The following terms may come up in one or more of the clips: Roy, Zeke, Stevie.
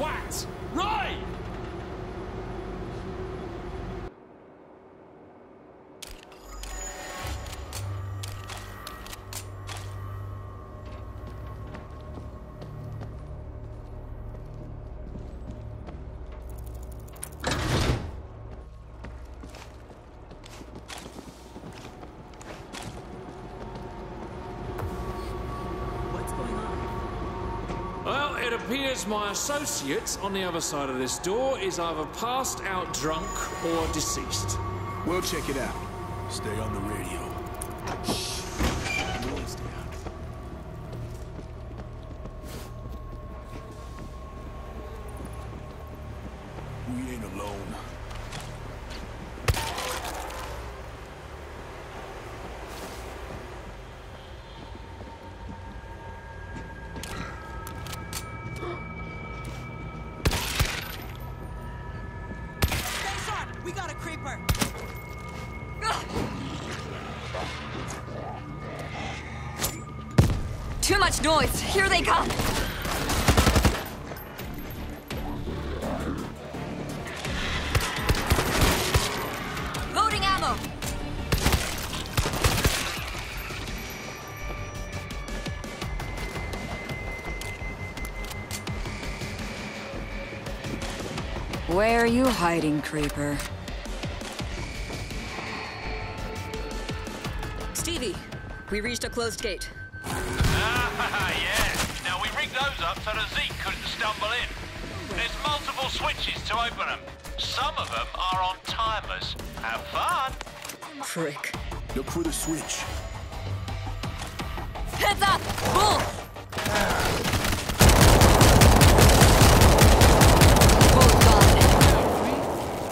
twat! Roy! It appears my associate on the other side of this door is either passed out drunk or deceased. We'll check it out. Stay on the radio. Shh. We'll stay out. We ain't alone. Too much noise. Here they come. Loading ammo. Where are you hiding, Creeper? Stevie, we reached a closed gate. Yeah. Now we rigged those up so that Zeke couldn't stumble in. There's multiple switches to open them. Some of them are on timers. Have fun. Frick. Look for the switch. Heads up! Bull! Bull's gone.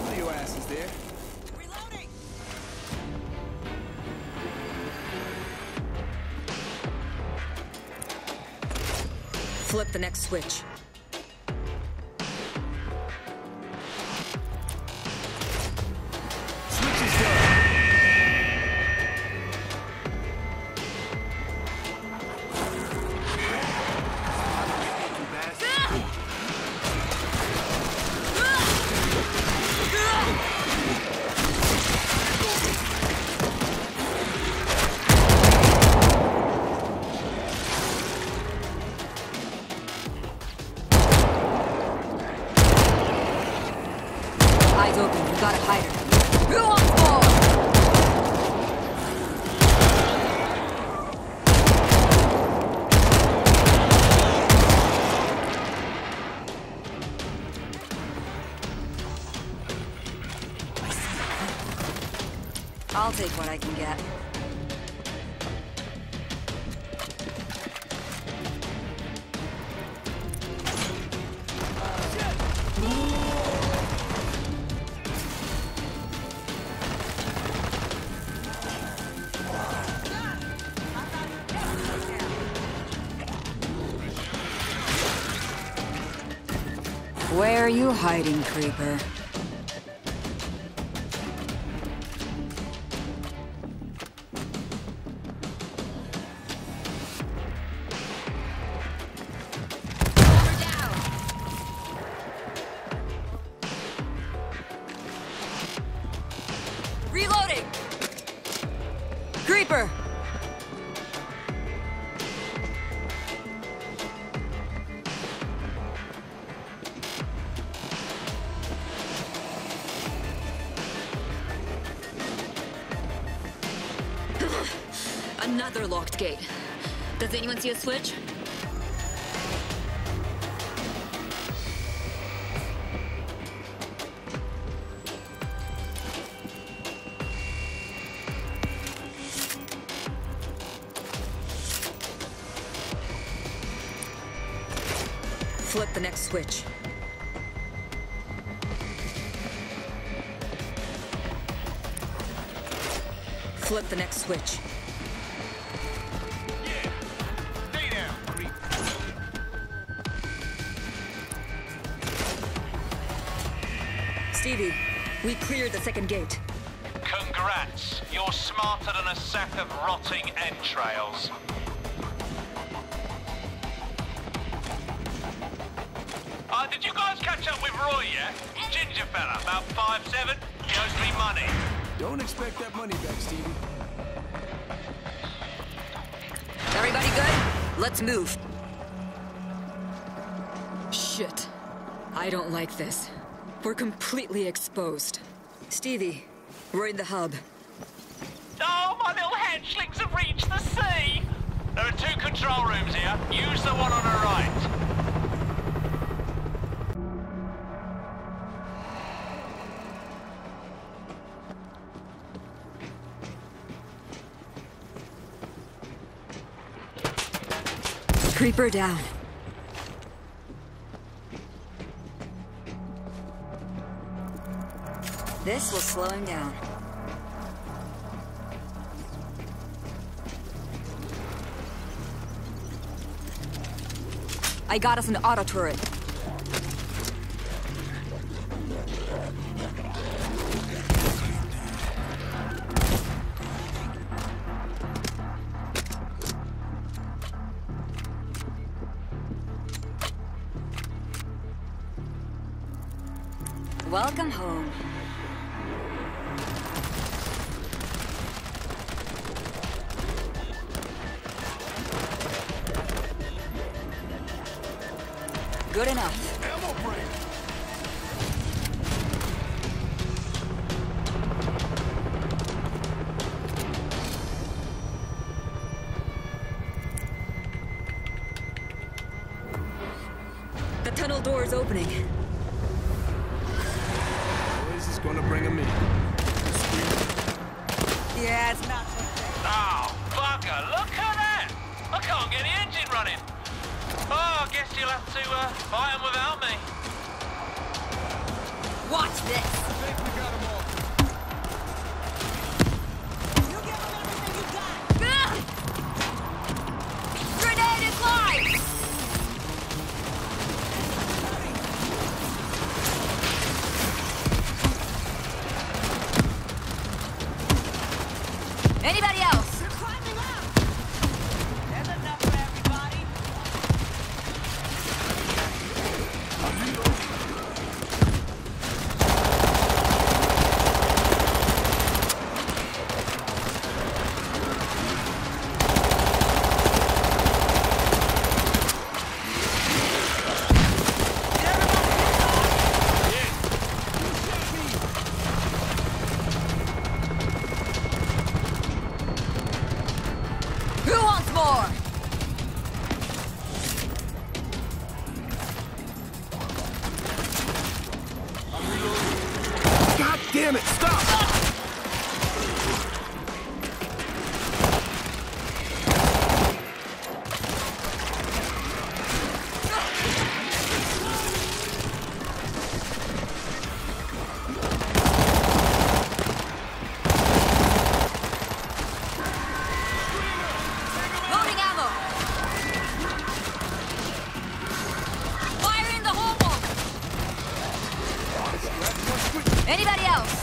What are your asses there? Reloading! Flip the next switch. Switch is Eyes open, you gotta hide her. Who wants more? I'll take what I can get. Where are you hiding, Creeper? Down. Reloading! Creeper! Another locked gate. Does anyone see a switch? Flip the next switch. Flip the next switch. Stevie, we cleared the second gate. Congrats! You're smarter than a sack of rotting entrails. I Did you guys catch up with Roy, yeah? Ginger fella, about 5'7", he owes me money. Don't expect that money back, Stevie. Everybody good? Let's move. Shit. I don't like this. We're completely exposed. Stevie, we're in the hub. Oh, my little hatchlings have reached the sea! There are two control rooms here. Use the one on the right. Creeper down. This will slow him down. I got us an auto turret. Welcome home. Good enough. Ammo break. The tunnel door is opening. Gonna bring him in. Yeah, it's not so bad. Oh, fucker, look at that! I can't get the engine running. Oh, I guess you'll have to fight him without me. Watch this! I think we got him all. You give him everything you got! Grenade is live! Anybody else? They're climbing up! There's enough for everybody. God damn it, stop! Anybody else?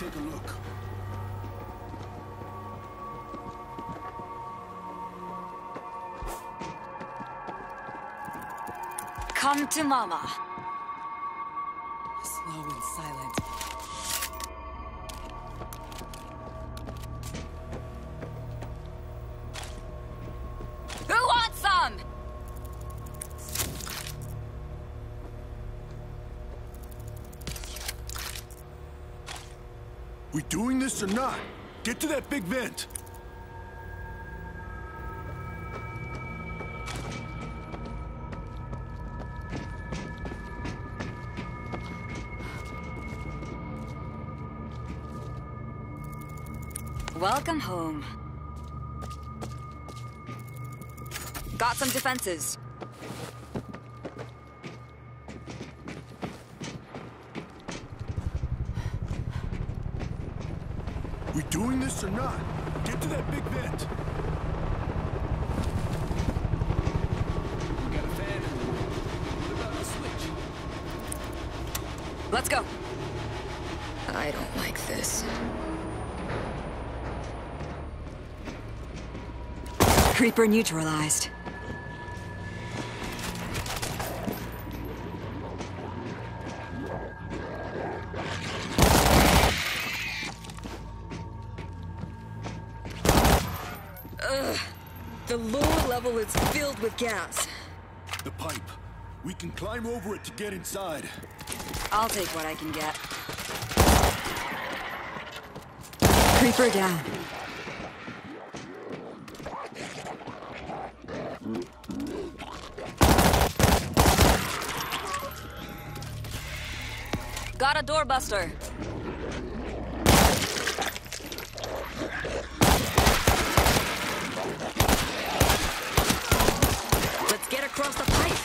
Take a look. Come to Mama. Slow and silent. Who wants some? We doing this or not? Get to that big vent! Welcome home. Got some defenses. We doing this or not? Get to that big vent. We got a fan in the room. What about the switch? Let's go. I don't like this. Creeper neutralized. Ugh. The lower level is filled with gas. The pipe. We can climb over it to get inside. I'll take what I can get. Creeper down. Got a doorbuster. Let's get across the pipe.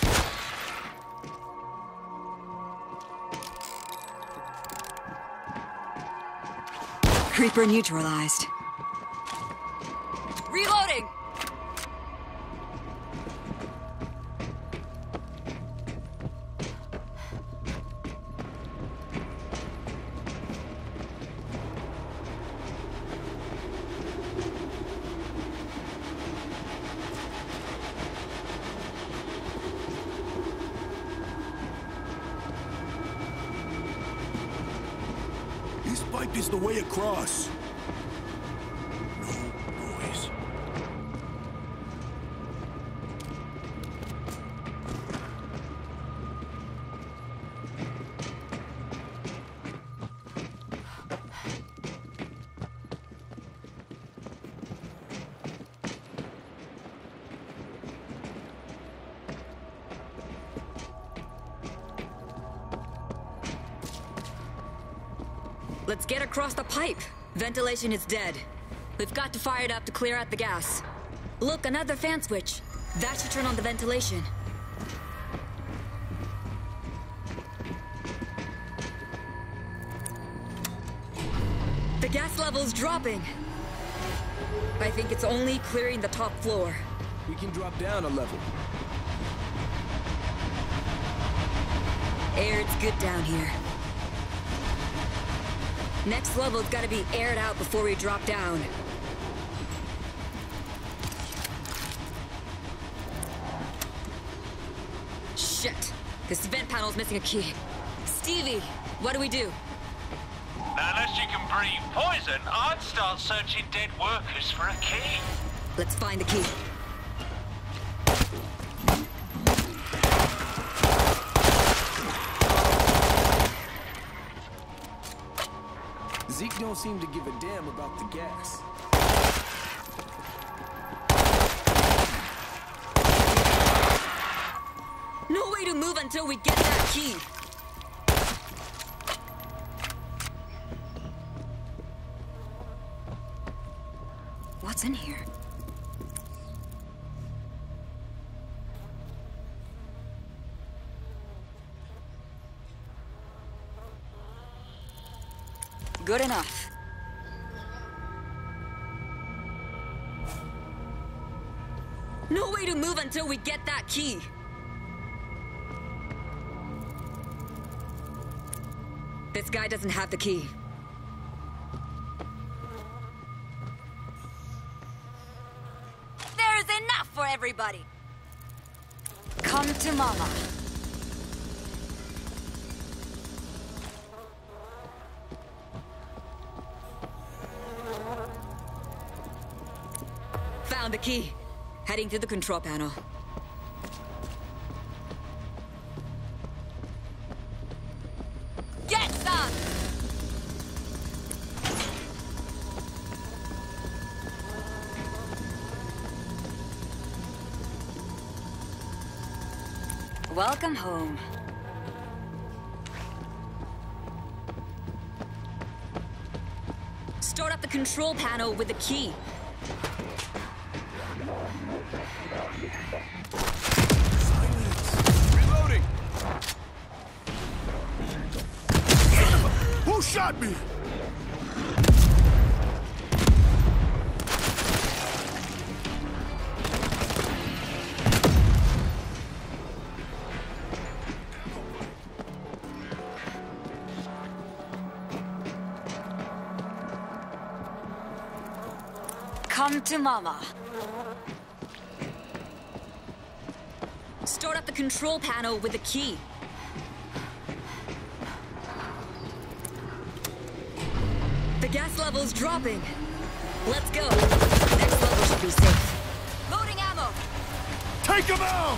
Creeper neutralized. Reloading. Is the way across. No noise. Let's get across the pipe. Ventilation is dead. We've got to fire it up to clear out the gas. Look, another fan switch. That should turn on the ventilation. The gas level's dropping. I think it's only clearing the top floor. We can drop down a level. Air's good down here. Next level's gotta be aired out before we drop down. Shit! This vent panel's missing a key. Stevie, what do we do? Unless you can breathe poison, I'd start searching dead workers for a key. Let's find the key. Zeke don't seem to give a damn about the gas. No way to move until we get that key. What's in here? Good enough. No way to move until we get that key. This guy doesn't have the key. There's enough for everybody. Come to Mama. Found the key. Heading to the control panel. Get some! Welcome home. start up the control panel with the key. Reloading! Who shot me? Come to Mama. Start up the control panel with the key. The gas level's dropping. Let's go. The next level should be safe. Loading ammo! Take them out!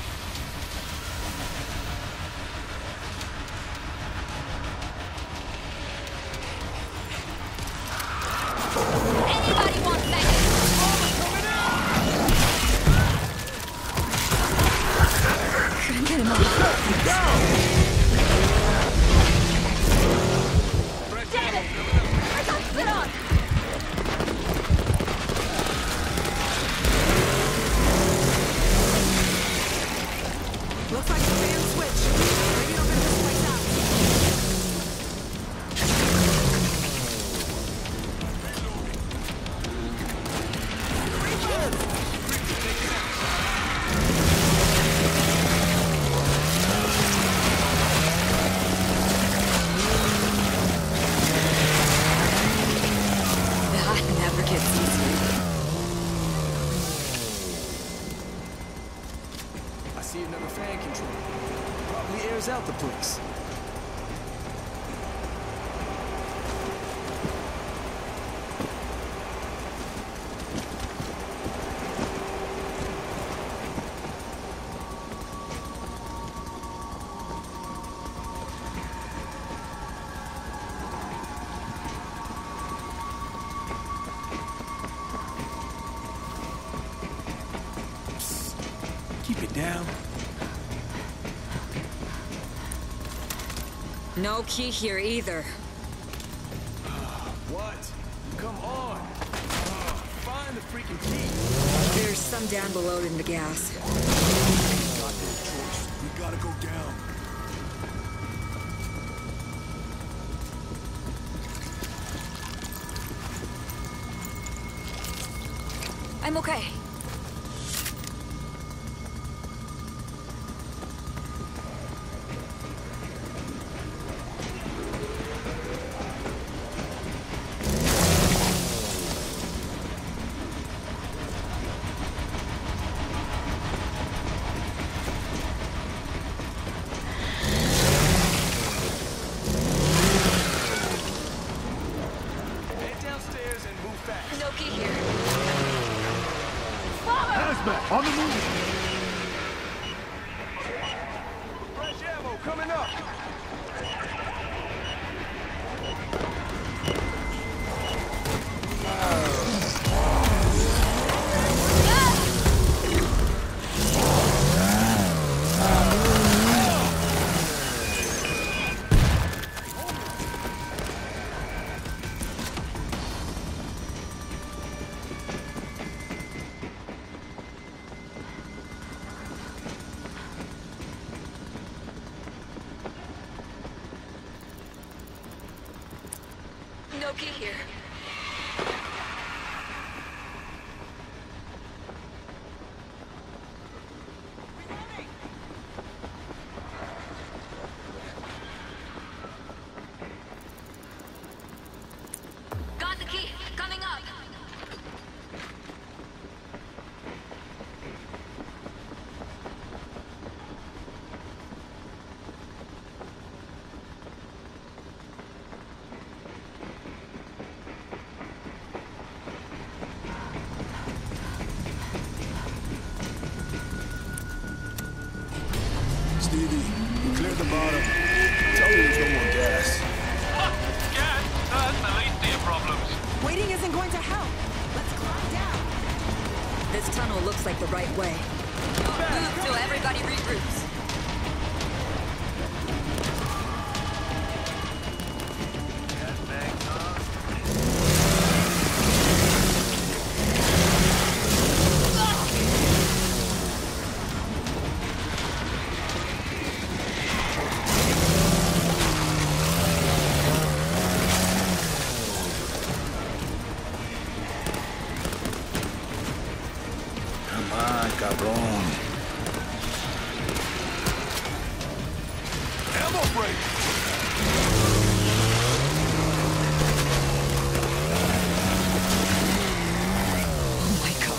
No key here either. What? Come on! Find the freaking key! There's some down below in the gas. Not their choice. We gotta go down. I'm okay. Wrong. Ammo break! Oh my God.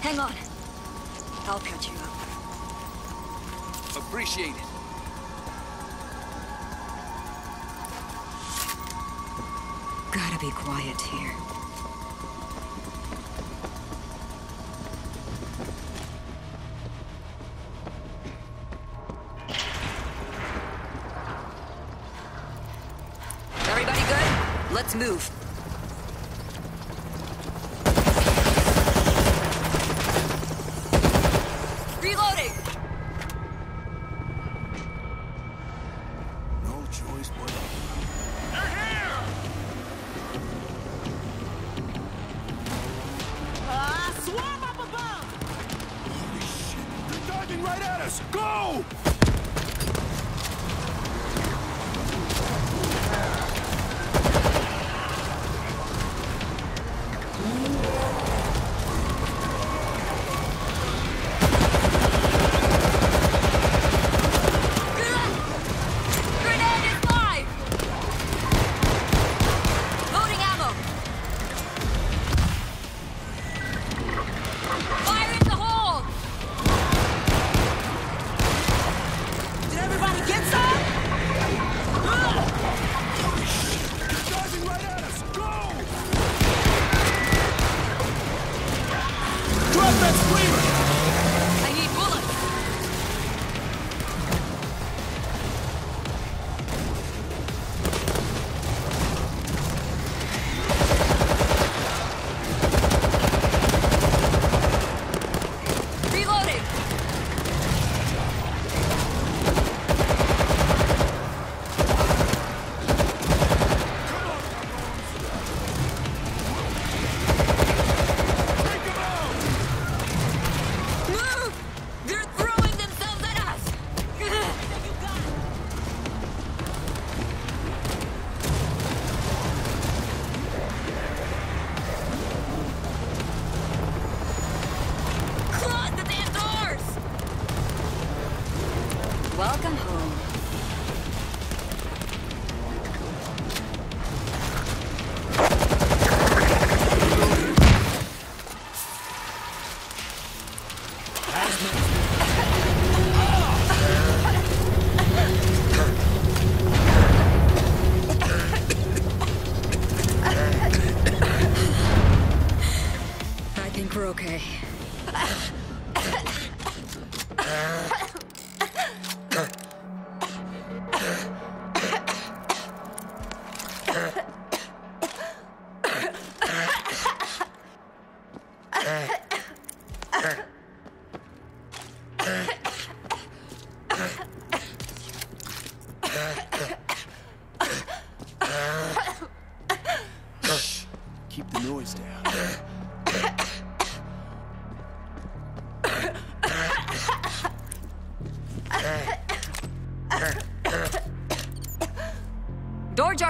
Hang on. I'll patch you up. Appreciate it. Gotta be quiet here. Everybody good? Let's move.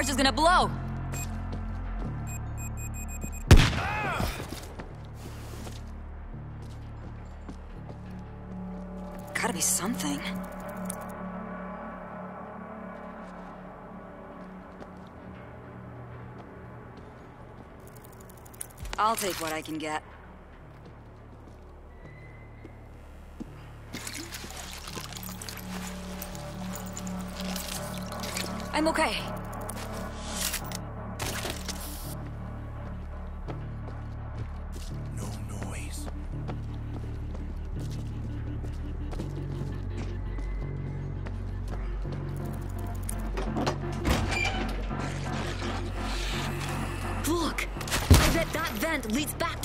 Is gonna blow. Gotta be something. I'll take what I can get. I'm okay.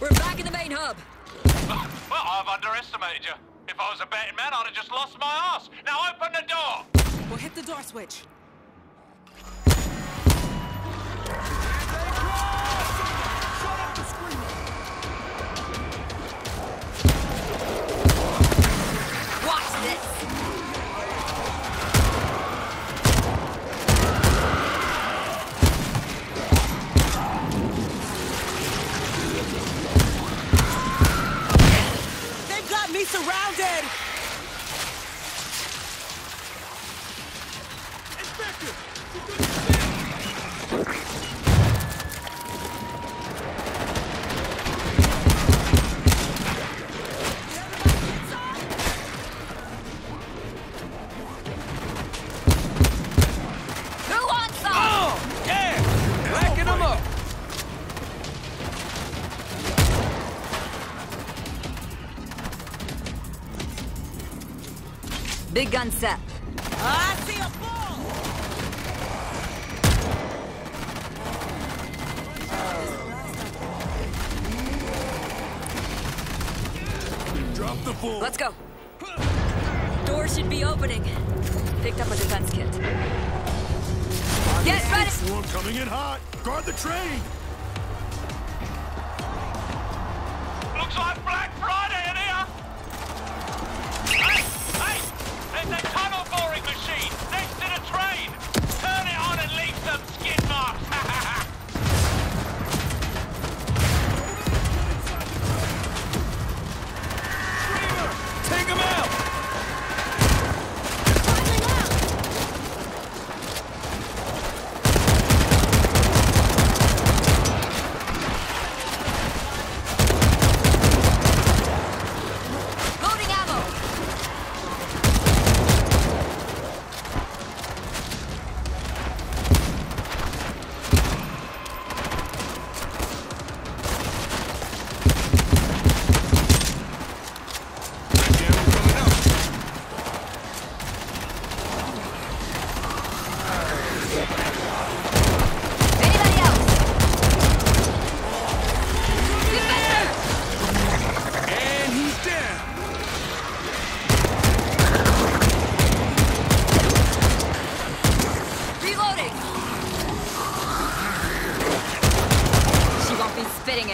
We're back in the main hub. Well, I've underestimated you. If I was a betting man, I'd have just lost my ass. Now open the door! We'll hit the door switch. Surrounded! Inspector! Who wants some? Oh! Yeah! Backing them up! Big gun set. I see a ball! Drop the ball. Let's go. Door should be opening. Picked up a defense kit. Get ready! Swarm coming in hot. Guard the train. Looks like Black Friday in here. Hey! There's a tunnel boring machine next to the train! Turn it on and leave some skid marks! Screamer! Take him out!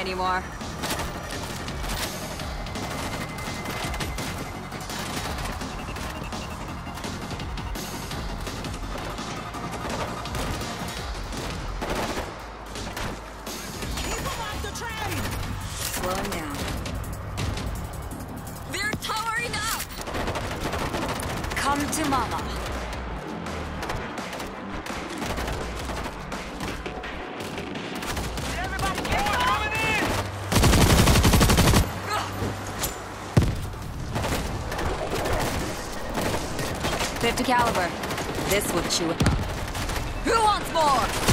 Anymore. .50 caliber. This would chew it up. Who wants more?